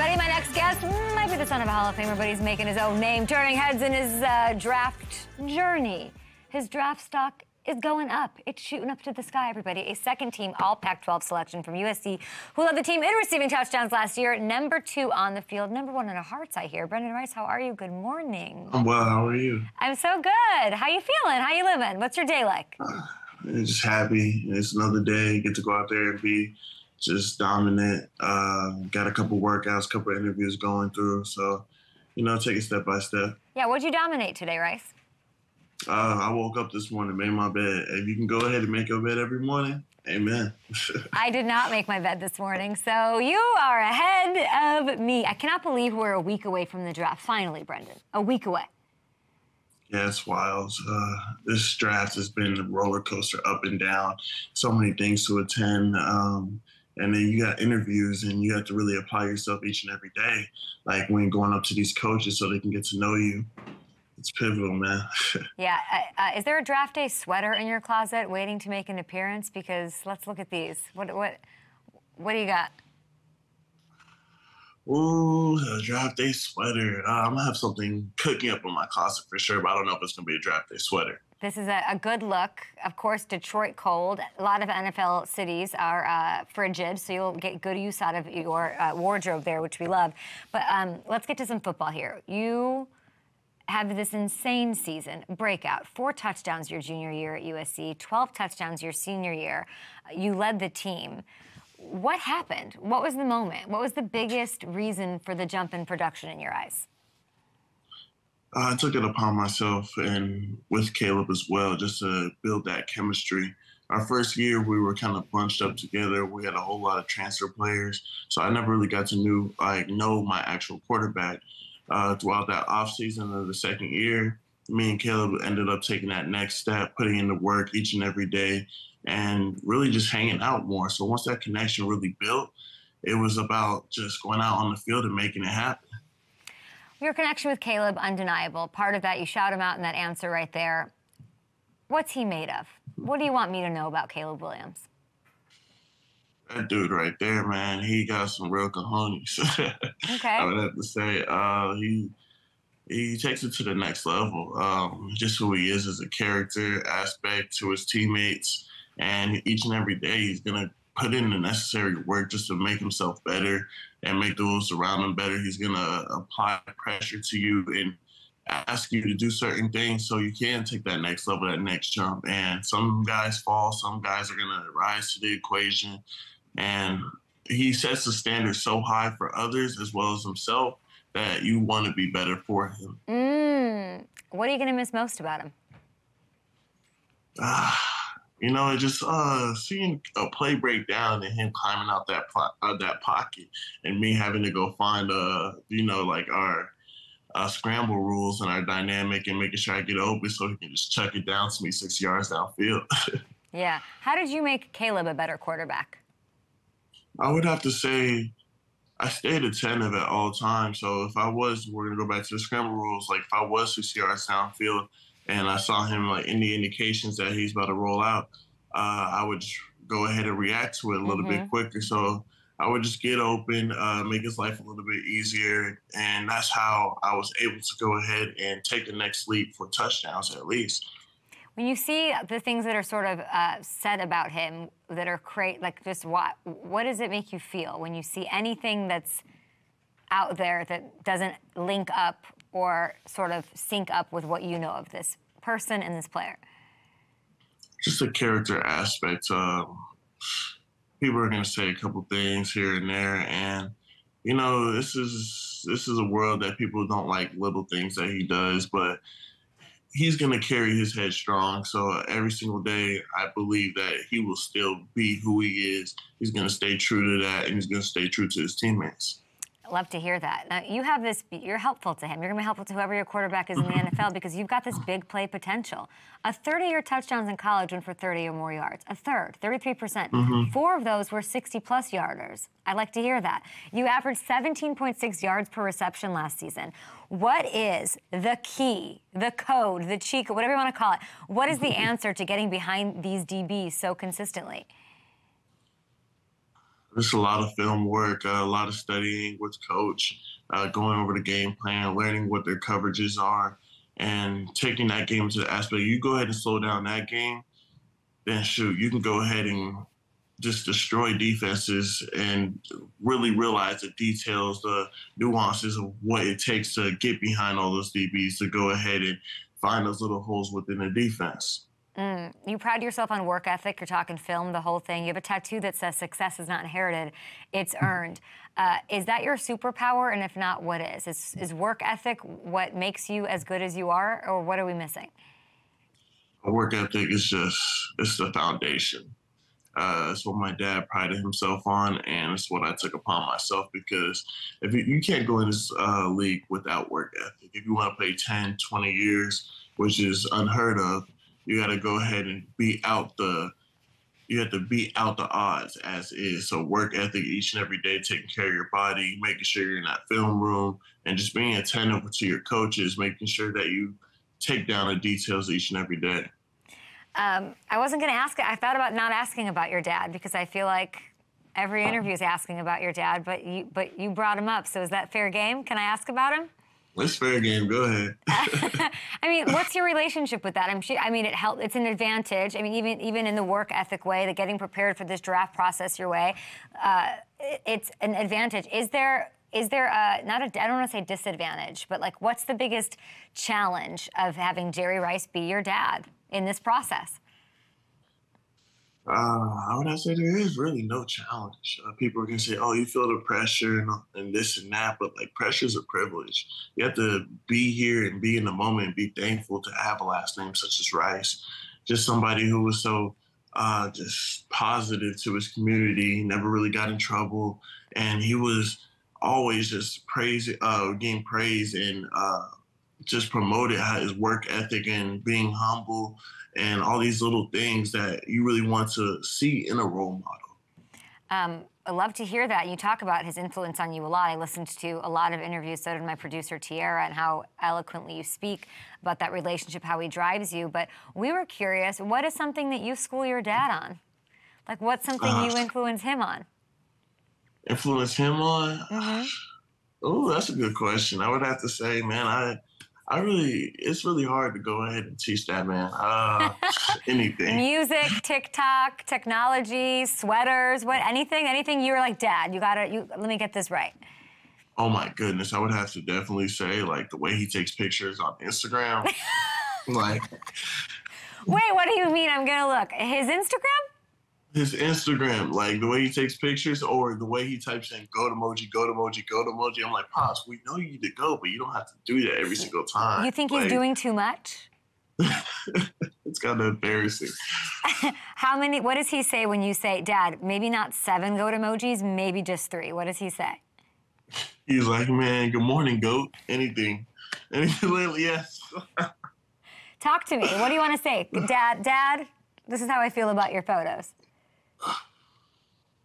everybody. My next guest might be the son of a Hall of Famer, but he's making his own name, turning heads in his draft journey. His draft stock is going up. It's shooting up to the sky, everybody. A second-team All-Pac-12 selection from USC, who led the team in receiving touchdowns last year. #2 on the field, #1 in our hearts, I hear. Brenden Rice, how are you? Good morning. I'm well. How are you? I'm so good. How you feeling? How you living? What's your day like? I'm just happy. It's another day. You get to go out there and be just dominant. Got a couple workouts, couple interviews going through. So, you know, take it step by step. Yeah, what'd you dominate today, Rice? I woke up this morning, made my bed. If you can go ahead and make your bed every morning, amen. I did not make my bed this morning, so you are ahead of me. I cannot believe we're a week away from the draft. Finally, Brenden, a week away. Yeah, it's wild. This draft has been a roller coaster, up and down. So many things to attend. And then you got interviews, and you have to really apply yourself each and every day, like when going up to these coaches so they can get to know you. It's pivotal, man. Yeah. Is there a draft day sweater in your closet waiting to make an appearance? Because let's look at these. What do you got? Ooh, a draft day sweater. I'm going to have something cooking up in my closet for sure, but I don't know if it's going to be a draft day sweater. This is a good look. Of course, Detroit cold. A lot of NFL cities are frigid, so you'll get good use out of your wardrobe there, which we love. But let's get to some football here. You have this insane season, breakout, 4 touchdowns your junior year at USC, 12 touchdowns your senior year. You led the team. What happened? What was the moment? What was the biggest reason for the jump in production in your eyes? I took it upon myself and with Caleb as well, just to build that chemistry. Our first year, we were kind of bunched up together. We had a whole lot of transfer players, so I never really got to know my actual quarterback. Throughout that offseason of the second year, me and Caleb ended up taking that next step, putting in the work each and every day, and really just hanging out more. So once that connection really built, it was about just going out on the field and making it happen. Your connection with Caleb, undeniable. Part of that, you shout him out in that answer right there. What's he made of? What do you want me to know about Caleb Williams? That dude right there, man, he got some real cojones. Okay. I would have to say he takes it to the next level. Just who he is as a character, aspect to his teammates, and each and every day he's gonna put in the necessary work just to make himself better and make those around him better. He's gonna apply pressure to you and ask you to do certain things so you can take that next level, that next jump. And some guys fall, some guys are gonna rise to the equation. And he sets the standard so high for others as well as himself that you want to be better for him. What are you going to miss most about him? You know, just seeing a play break down and him climbing out that pocket and me having to go find, you know, like our scramble rules and our dynamic and making sure I get open so he can just chuck it down to me 6 yards downfield. Yeah. How did you make Caleb a better quarterback? I would have to say I stayed attentive at all times. So if I was, we're going to go back to the scramble rules, like if I was to see our downfield and I saw him like any indications that he's about to roll out, I would go ahead and react to it a little bit quicker. So I would just get open, make his life a little bit easier. And that's how I was able to go ahead and take the next leap for touchdowns at least. When you see the things that are sort of said about him that are great, like just what does it make you feel when you see anything that's out there that doesn't link up or sort of sync up with what you know of this person and this player? Just the character aspect. People are going to say a couple things here and there, and you know, this is a world that people don't like little things that he does, but he's going to carry his head strong. So every single day, I believe that he will still be who he is. He's going to stay true to that, and he's going to stay true to his teammates. I love to hear that. Now, you have this, you're helpful to him. You're going to be helpful to whoever your quarterback is in the NFL because you've got this big play potential. A third of your touchdowns in college went for 30 or more yards. A third, 33%. 4 of those were 60-plus yarders. I like to hear that. You averaged 17.6 yards per reception last season. What is the key, the code, the cheat code, whatever you want to call it? What is the answer to getting behind these DBs so consistently? Just a lot of film work, a lot of studying with coach, going over the game plan, learning what their coverages are, and taking that game to the aspect. You go ahead and slow down that game, then shoot, you can go ahead and just destroy defenses and really realize the details, the nuances of what it takes to get behind all those DBs to go ahead and find those little holes within the defense. You pride yourself on work ethic. You're talking film, the whole thing. You have a tattoo that says success is not inherited, it's earned. Is that your superpower? And if not, what is? Is work ethic what makes you as good as you are, or what are we missing? Work ethic is just, it's the foundation. It's what my dad prided himself on, and it's what I took upon myself, because if you can't go in this league without work ethic. If you want to play 10, 20 years, which is unheard of, you got to go ahead and beat out the odds as is. So work ethic each and every day, taking care of your body, making sure you're in that film room, and just being attentive to your coaches, making sure that you take down the details each and every day. I wasn't going to ask it. I thought about not asking about your dad, because I feel like every interview is asking about your dad, but you brought him up. So is that fair game? Can I ask about him? It's fair game. Go ahead. I mean, what's your relationship with that? I'm sure, I mean, it helped. It's an advantage. I mean, even in the work ethic way, the getting prepared for this draft process your way, it's an advantage. Is there, I don't want to say disadvantage, but like, what's the biggest challenge of having Jerry Rice be your dad in this process? I would have to say there is really no challenge. People are going to say, oh, you feel the pressure and this and that, but like, pressure is a privilege. You have to be here and be in the moment and be thankful to have a last name such as Rice. Just somebody who was so just positive to his community, never really got in trouble. And he was always just getting praise and just promoted his work ethic and being humble and all these little things that you really want to see in a role model. I love to hear that. You talk about his influence on you a lot. I listened to a lot of interviews, so did my producer Tiara, and how eloquently you speak about that relationship, how he drives you. But we were curious, what is something that you school your dad on? Like, what's something you influence him on? Influence him on? Mm-hmm. Oh, that's a good question. I would have to say, man, it's really hard to go ahead and teach that man anything. Music, TikTok, technology, sweaters, anything you were like, Dad, let me get this right. Oh my goodness, I would have to definitely say, like, the way he takes pictures on Instagram. Like, wait, what do you mean? I'm gonna look his Instagram. His Instagram, like the way he takes pictures or the way he types in goat emoji, goat emoji, goat emoji. I'm like, Pops, we know you need to go, but you don't have to do that every single time. You think, like, he's doing too much? It's kind of embarrassing. What does he say when you say, Dad, maybe not 7 goat emojis, maybe just 3? What does he say? He's like, man, good morning, goat. Anything. Anything lately, yes. Talk to me. What do you want to say? Dad, this is how I feel about your photos.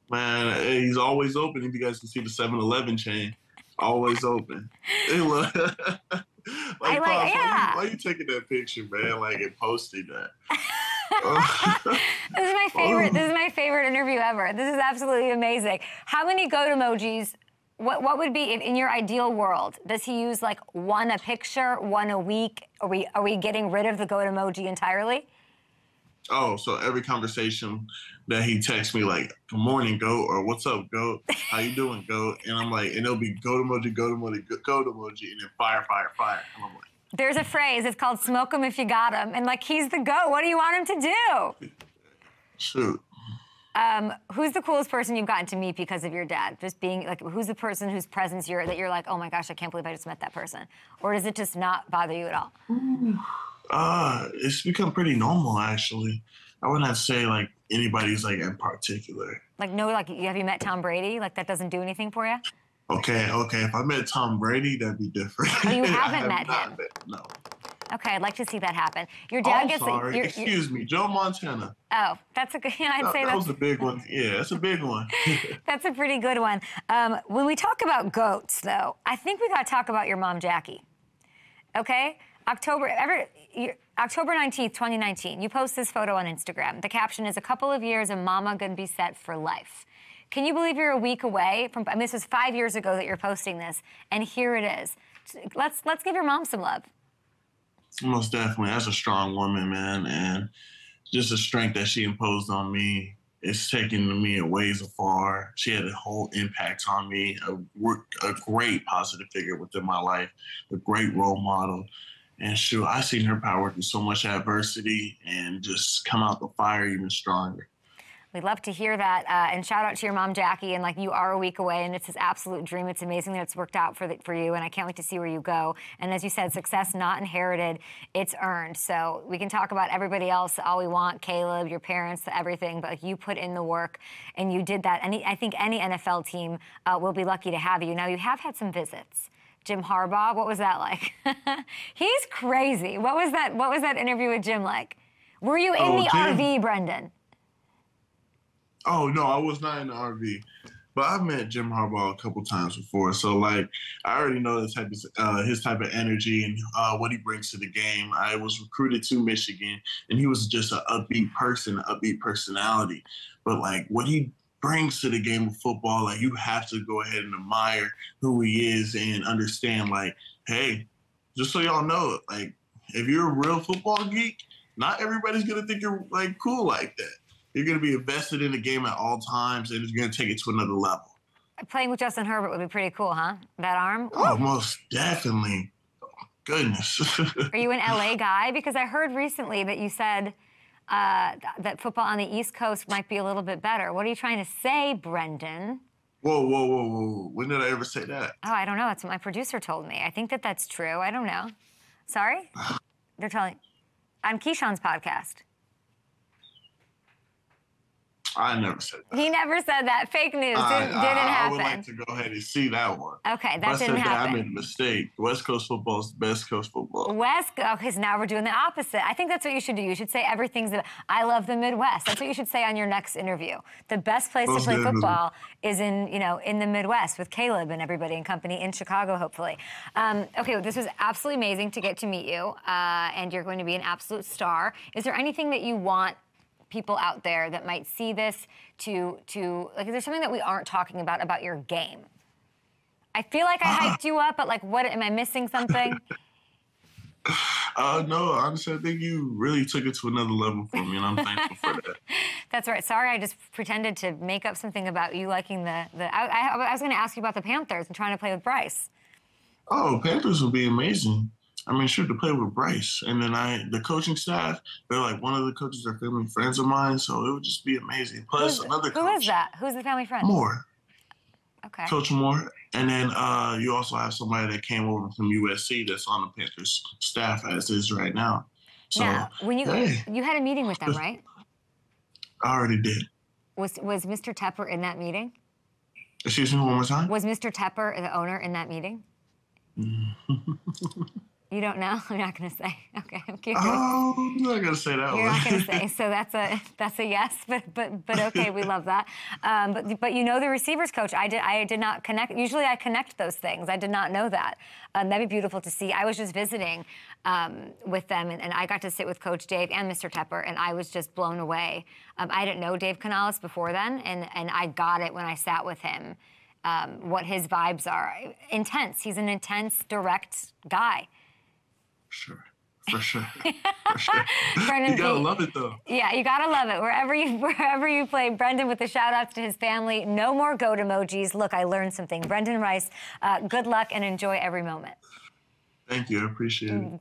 Man, he's always open. If you guys can see the 7-Eleven chain, always open. Like, Pops, yeah. Why are you taking that picture, man? Like, and posting that. This is my favorite. This is my favorite interview ever. This is absolutely amazing. How many goat emojis? What would be in your ideal world? Does he use like 1 a picture, 1 a week? Are we getting rid of the goat emoji entirely? Oh, so every conversation that he texts me, like, good morning, goat, or what's up, goat, how you doing, goat? And I'm like, and it'll be goat emoji, goat emoji, and then fire, fire, fire. And I'm like, there's a phrase, it's called smoke him if you got him. And like, he's the goat, what do you want him to do? Shoot. Who's the coolest person you've gotten to meet because of your dad? Just being, like, who's the person whose presence that you're like, oh my gosh, I can't believe I just met that person? Or does it just not bother you at all? It's become pretty normal, actually. I would not say, like, anybody's, like, in particular. Like, no, like, have you met Tom Brady? Like, that doesn't do anything for you? Okay. If I met Tom Brady, that'd be different. Oh, you haven't met him? No. Okay, I'd like to see that happen. Your dad gets... sorry. Excuse me. Joe Montana. Oh, that's a good... Yeah, I'd say that was a big one. Yeah, that's a big one. That's a pretty good one. When we talk about goats, though, I think we got to talk about your mom, Jackie. Okay? October 19th, 2019, you post this photo on Instagram. The caption is, a couple of years and mama gonna be set for life. Can you believe you're a week away from, I mean, this was 5 years ago that you're posting this, and here it is. Let's give your mom some love. Most definitely. That's a strong woman, man, and just the strength that she imposed on me. It's taken me a ways afar. She had a whole impact on me, a great positive figure within my life, a great role model. And shoot, I've seen her power through so much adversity and just come out the fire even stronger. We'd love to hear that. And shout out to your mom, Jackie. And like, you are a week away, and it's his absolute dream. It's amazing that it's worked out for you, and I can't wait to see where you go. And as you said, success not inherited, it's earned. So we can talk about everybody else all we want, Caleb, your parents, everything, but like, you put in the work, and you did that. And I think any NFL team will be lucky to have you. Now, you have had some visits. Jim Harbaugh, what was that like? He's crazy. What was that interview with Jim like? Were you in the RV, Brenden? Oh, no, I was not in the RV. But I've met Jim Harbaugh a couple times before. So, like, I already know the type of, his type of energy and what he brings to the game. I was recruited to Michigan, and he was just an upbeat person, an upbeat personality. But, like, what he brings to the game of football, like, you have to go ahead and admire who he is and understand, like, hey, just so y'all know, like, if you're a real football geek, not everybody's going to think you're, like, cool like that. You're going to be invested in the game at all times, and you're going to take it to another level. Playing with Justin Herbert would be pretty cool, huh? That arm? Oh, most definitely. Oh, goodness. Are you an L.A. guy? Because I heard recently that you said that football on the East Coast might be a little bit better. What are you trying to say, Brenden? Whoa, whoa, whoa, whoa. When did I ever say that? Oh, I don't know. That's what my producer told me. I think that that's true. I don't know. Sorry? They're telling on Keyshawn's podcast. I never said that. He never said that. Fake news. Didn't happen. I would like to go ahead and see that one. Okay, that didn't happen. I made a mistake. West Coast football is best coast football. Okay, so now we're doing the opposite. I think that's what you should do. You should say everything's that I love the Midwest. That's what you should say on your next interview. The best place to play football is in, you know, in the Midwest with Caleb and everybody and company in Chicago, hopefully. Okay, well, this was absolutely amazing to get to meet you, and you're going to be an absolute star. Is there anything that you want people out there that might see this to like, is there something that we aren't talking about your game? I feel like I hyped you up, but like, what, am I missing something? No, honestly, I think you really took it to another level for me, and I'm thankful for that. That's right. Sorry, I just pretended to make up something about you liking I was going to ask you about the Panthers and trying to play with Bryce. Oh, Panthers would be amazing. I mean, sure, to play with Bryce. And then the coaching staff, they're like, one of the coaches are family friends of mine, so it would just be amazing. Plus, another coach. Who is that? Who's the family friend? Moore. Okay. Coach Moore. And then you also have somebody that came over from USC that's on the Panthers staff as is right now. So, yeah. When you had a meeting with them, right? I already did. Was Mr. Tepper in that meeting? Excuse me, one more time? Was Mr. Tepper, the owner, in that meeting? You don't know? I'm not going to say. Okay, I'm curious. Oh, I'm not going to say that one. You're not going to say. So that's a yes, but okay, we love that. But you know the receivers coach. I did not connect. Usually I connect those things. I did not know that. That'd be beautiful to see. I was just visiting with them, and I got to sit with Coach Dave and Mr. Tepper, and I was just blown away. I didn't know Dave Canales before then, and I got it when I sat with him, what his vibes are. Intense. He's an intense, direct guy. For sure. Brenden, you gotta love it though. Yeah, you gotta love it. Wherever you play, Brenden, with the shout outs to his family. No more goat emojis. Look, I learned something. Brenden Rice, good luck and enjoy every moment. Thank you. I appreciate it.